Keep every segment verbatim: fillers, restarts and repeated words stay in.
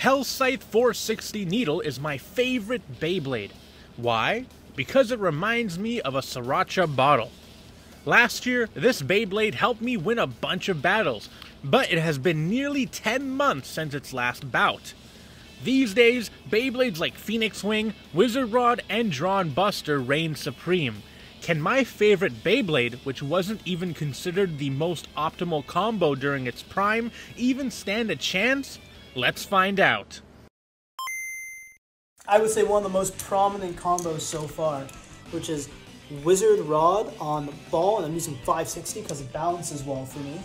Hells Scythe four sixty Needle is my favorite Beyblade. Why? Because it reminds me of a sriracha bottle. Last year, this Beyblade helped me win a bunch of battles, but it has been nearly ten months since its last bout. These days, Beyblades like Phoenix Wing, Wizard Rod, and Dran Buster reign supreme. Can my favorite Beyblade, which wasn't even considered the most optimal combo during its prime, even stand a chance? Let's find out. I would say one of the most prominent combos so far, which is Wizard Rod on the ball, and I'm using five sixty because it balances well for me.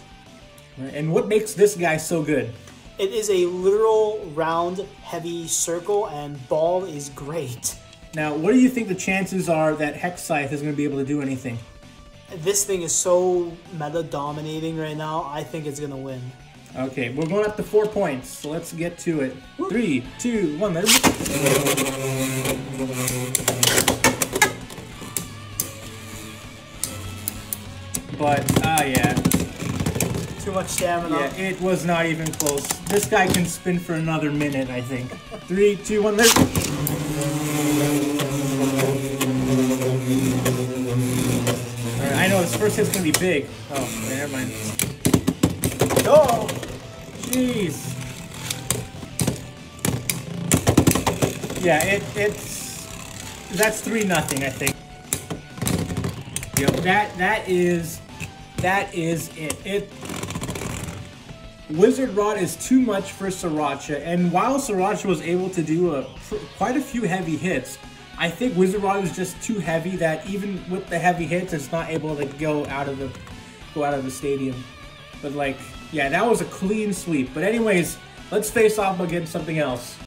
And what makes this guy so good? It is a literal round, heavy circle, and ball is great. Now, what do you think the chances are that Hells Scythe is going to be able to do anything? This thing is so meta-dominating right now, I think it's going to win. Okay, we're going up to four points, so let's get to it. Woo. Three, two, one, let's But, ah, uh, yeah. Too much stamina. Yeah, it was not even close. This guy can spin for another minute, I think. Three, two, one, let's Alright, I know this first hit's gonna be big. Oh, wait, never mind. Oh! Jeez. Yeah, it, it's... That's three nothing, I think. Yo, that, that is... That is it. It... Wizard Rod is too much for Sriracha, and while Sriracha was able to do a, quite a few heavy hits, I think Wizard Rod was just too heavy that even with the heavy hits, it's not able to go out of the go out of the stadium. But like, yeah, that was a clean sweep. But anyways, let's face off against something else.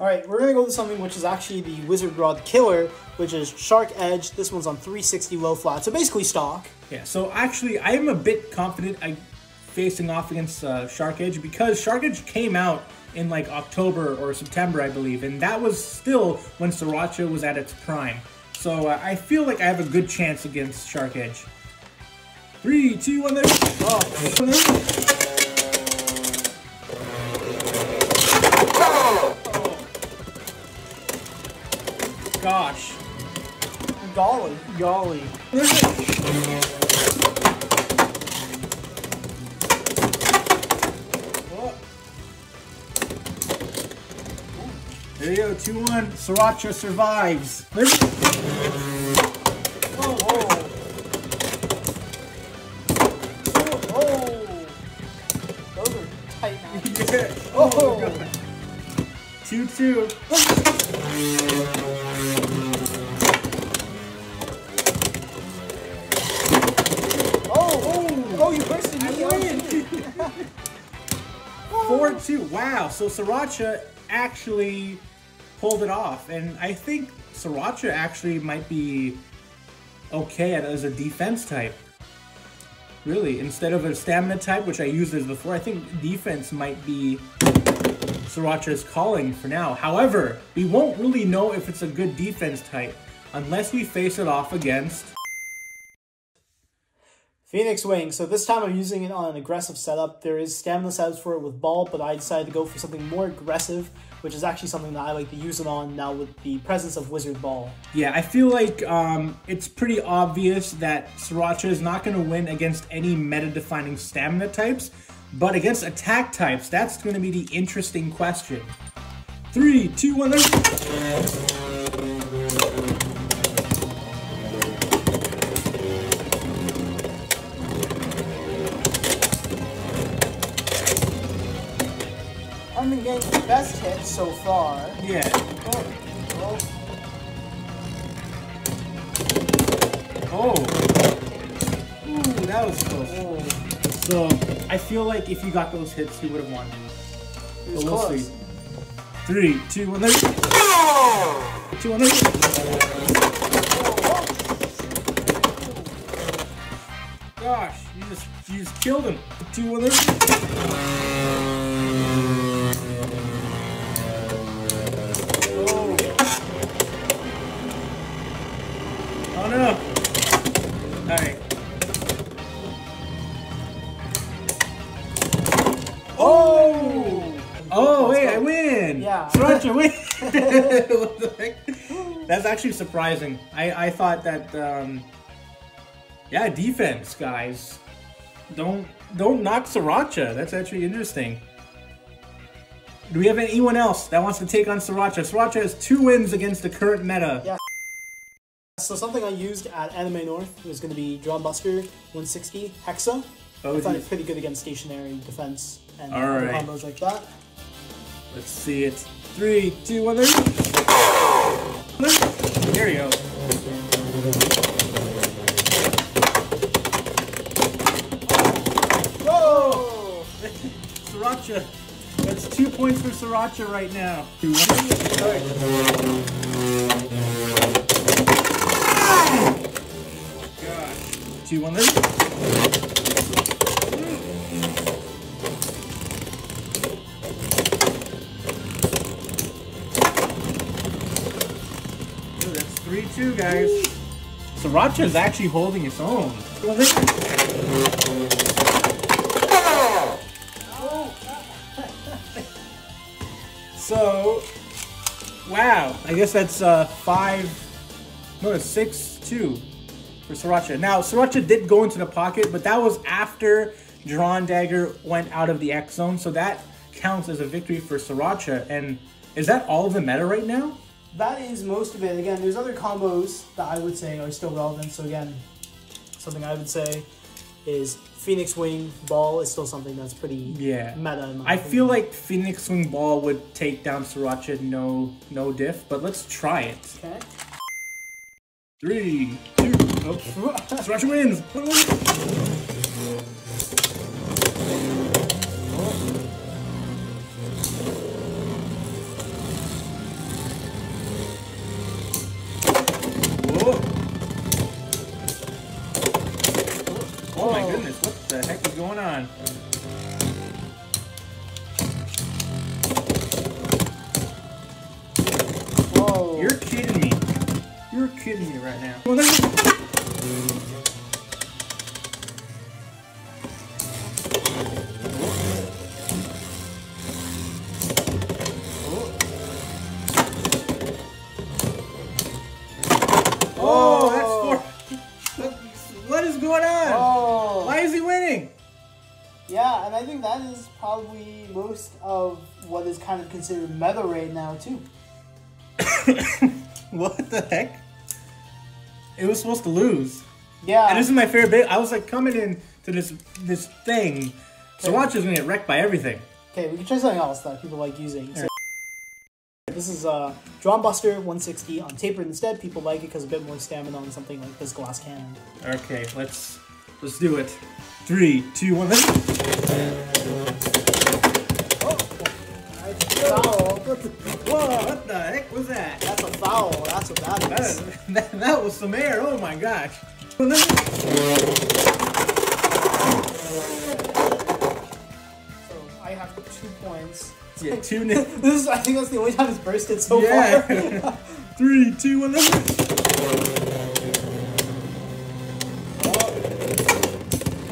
All right, we're gonna go to something which is actually the Wizard Rod killer, which is Shark Edge. This one's on three sixty low flat, so basically stock. Yeah. So actually, I am a bit confident. I. Facing off against uh, Shark Edge, because Shark Edge came out in like October or September, I believe, and that was still when Sriracha was at its prime. So uh, I feel like I have a good chance against Shark Edge. Three, two, one, there. Oh. Oh. Gosh. Golly, golly. There you go, two one. Sriracha survives. Whoa, whoa. Oh, oh. Those are tight now. Yeah. Oh, oh God. two two. Oh, oh. Oh, you bursted me. I win. four two. Wow. So Sriracha actually pulled it off, and I think Sriracha actually might be okay as a defense type, really, instead of a stamina type, which I used as before. I think defense might be Sriracha's calling for now. However, we won't really know if it's a good defense type unless we face it off against Phoenix Wing. So this time I'm using it on an aggressive setup. There is stamina setups for it with ball, but I decided to go for something more aggressive, which is actually something that I like to use it on now with the presence of Wizard Ball. Yeah, I feel like um, it's pretty obvious that Sriracha is not going to win against any meta-defining stamina types, but against attack types, that's going to be the interesting question. Three, two, one, let's... I've been getting the best hit so far. Yeah. Oh. Oh. Ooh, that was close. Oh. So, I feel like if you got those hits, you would have won. It was close. We'll see. Three, two, one, let's go! Oh. Two, one, let's go! Oh. Gosh, you just, you just killed him. Two, one, let's go! Oh, wait, I win! Yeah. Sriracha win! What the heck? That's actually surprising. I, I thought that, um... yeah, defense, guys. Don't, don't knock Sriracha. That's actually interesting. Do we have anyone else that wants to take on Sriracha? Sriracha has two wins against the current meta. Yeah. So something I used at Anime North was going to be Dran Buster one sixty Hexa. Oh, I thought it's pretty good against stationary defense and right. combos like that. Let's see it. Three, two, one, there. There you go. Whoa! Sriracha. That's two points for Sriracha right now. Two, one. Two, one, there. Ooh, that's three, two, guys. Sriracha is actually holding its own. So, wow. I guess that's uh, five. No, it's six, two. For Sriracha. Now, Sriracha did go into the pocket, but that was after Dran Dagger went out of the X zone, so that counts as a victory for Sriracha. And is that all of the meta right now? That is most of it. Again, there's other combos that I would say are still relevant. So again, something I would say is Phoenix Wing Ball is still something that's pretty yeah. meta. In my I opinion. feel like Phoenix Wing Ball would take down Sriracha no no diff, but let's try it. Okay. Three, two, oh, Sriracha wins! Whoa. Oh my goodness, what the heck is going on? Whoa. You're kidding me. You're kidding me right now. Well, oh. oh, that's four. What is going on? Oh. Why is he winning? Yeah, and I think that is probably most of what is kind of considered meta right now, too. What the heck? It was supposed to lose. Yeah. And this is my favorite bit. I was like coming in to this this thing. Okay. Sriracha's gonna get wrecked by everything. Okay, we can try something else that people like using. So, right. This is uh, Dran Buster one sixty on Tapered instead. People like it because a bit more stamina on something like this glass cannon. Okay, let's let's do it. Three, two, one. Let's... Oh, that's a foul. Whoa! What the heck was that? That's a foul. That's what that is. That, that was some air. Oh my gosh. So I have two points. Yeah, two. This is. I think that's the only time it's bursted so yeah. far. Three, two, one. Oh.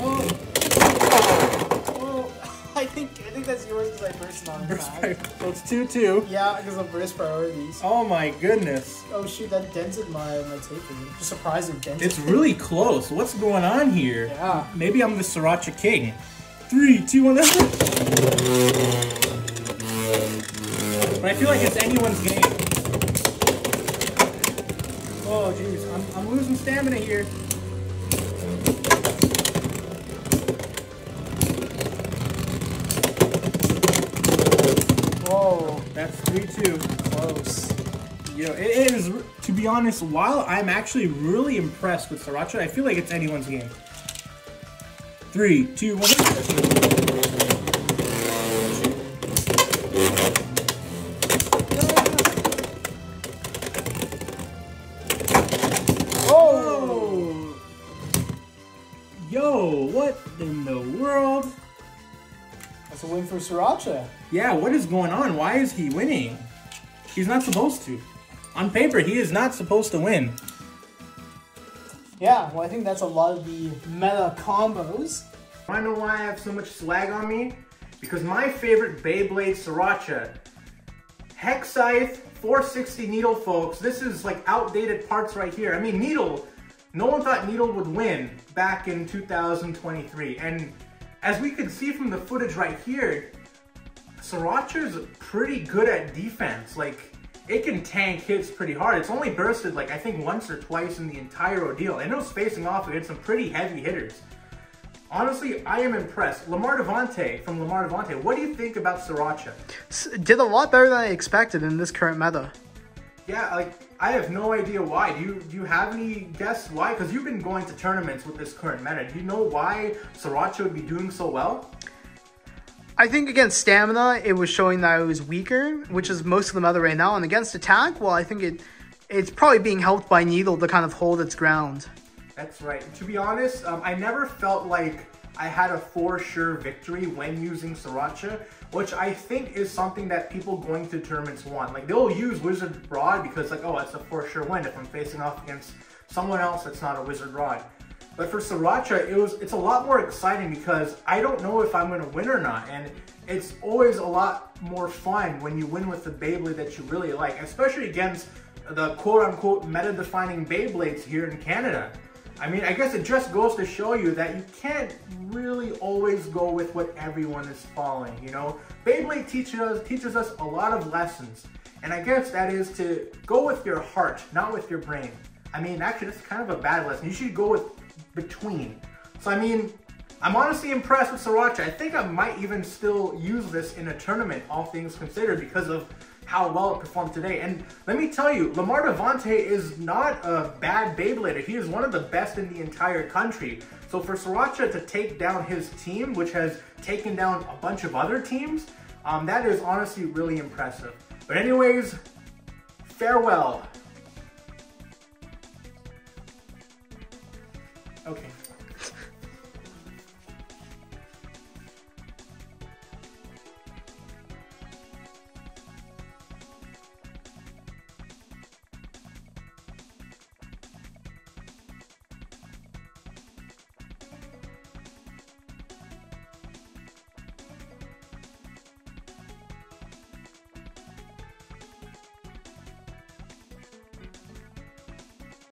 Oh. Oh. I think. I think that's yours because I burst on back. So it's two, two. Yeah, because of burst priorities. Oh my goodness. Oh shoot, that dented my, my taper. Just surprising dented. It's really close. What's going on here? Yeah. Maybe I'm the Sriracha King. Three, two, one, that's it. But I feel like it's anyone's game. Oh jeez, I'm, I'm losing stamina here. Whoa, that's three two. Close. You know, it is, to be honest, while I'm actually really impressed with Sriracha, I feel like it's anyone's game. Three, two, one. Oh! Yo, what in the world? That's a win for Sriracha. Yeah, what is going on? Why is he winning? He's not supposed to. On paper, he is not supposed to win. Yeah, well, I think that's a lot of the meta combos. I don't know why I have so much swag on me. because my favorite Beyblade Sriracha, Hells Scythe four sixty Needle, folks. This is like outdated parts right here. I mean, Needle, no one thought Needle would win back in two thousand twenty-three. And as we can see from the footage right here, Sriracha's pretty good at defense. Like, it can tank hits pretty hard. It's only bursted like I think once or twice in the entire ordeal, and it was facing off against some pretty heavy hitters. Honestly, I am impressed. Lamar Devante from Lamar Devante, what do you think about Sriracha? Did a lot better than I expected in this current meta. Yeah, like I have no idea why. Do you do you have any guess why? Because you've been going to tournaments with this current meta. Do you know why Sriracha would be doing so well? I think against stamina, it was showing that it was weaker, which is most of the meta right now. And against attack, well, I think it it's probably being helped by Needle to kind of hold its ground. That's right. To be honest, um, I never felt like I had a for sure victory when using Sriracha, which I think is something that people going to tournaments want. Like, they'll use Wizard Rod because, like, oh, that's a for sure win if I'm facing off against someone else that's not a Wizard Rod. But for Sriracha, it was, it's a lot more exciting because I don't know if I'm going to win or not. And it's always a lot more fun when you win with the Beyblade that you really like, especially against the quote-unquote meta-defining Beyblades here in Canada. I mean, I guess it just goes to show you that you can't really always go with what everyone is following, you know? Beyblade teaches us, teaches us a lot of lessons. And I guess that is to go with your heart, not with your brain. I mean, actually, that's kind of a bad lesson. You should go with between. So I mean, I'm honestly impressed with Sriracha. I think I might even still use this in a tournament, all things considered, because of how well it performed today. And let me tell you, Lamar Devante is not a bad Beyblader. He is one of the best in the entire country. So for Sriracha to take down his team, which has taken down a bunch of other teams, um, that is honestly really impressive. But anyways, farewell. Okay.